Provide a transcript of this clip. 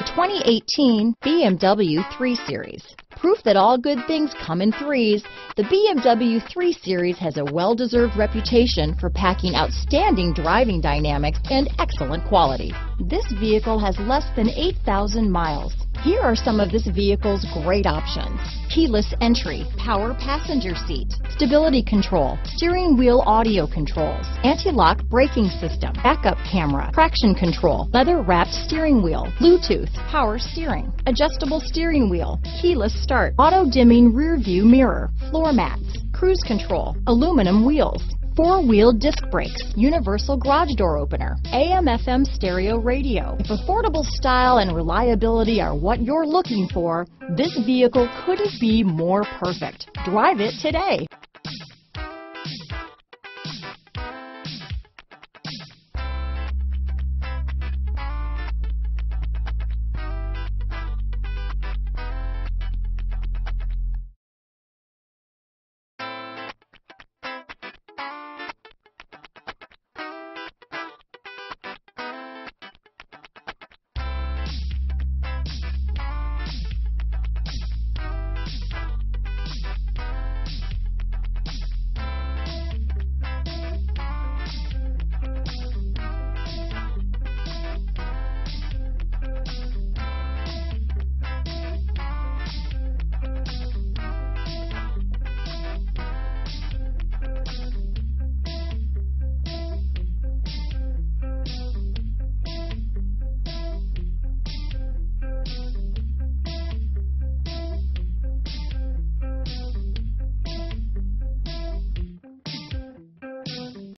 The 2018 BMW 3 Series. Proof that all good things come in threes, the BMW 3 Series has a well-deserved reputation for packing outstanding driving dynamics and excellent quality. This vehicle has less than 8,000 miles. Here are some of this vehicle's great options: keyless entry, power passenger seat, stability control, steering wheel audio controls, anti-lock braking system, backup camera, traction control, leather-wrapped steering wheel, Bluetooth, power steering, adjustable steering wheel, keyless start, auto-dimming rear-view mirror, floor mats, cruise control, aluminum wheels, four-wheel disc brakes, universal garage door opener, AM/FM stereo radio. If affordable style and reliability are what you're looking for, this vehicle couldn't be more perfect. Drive it today.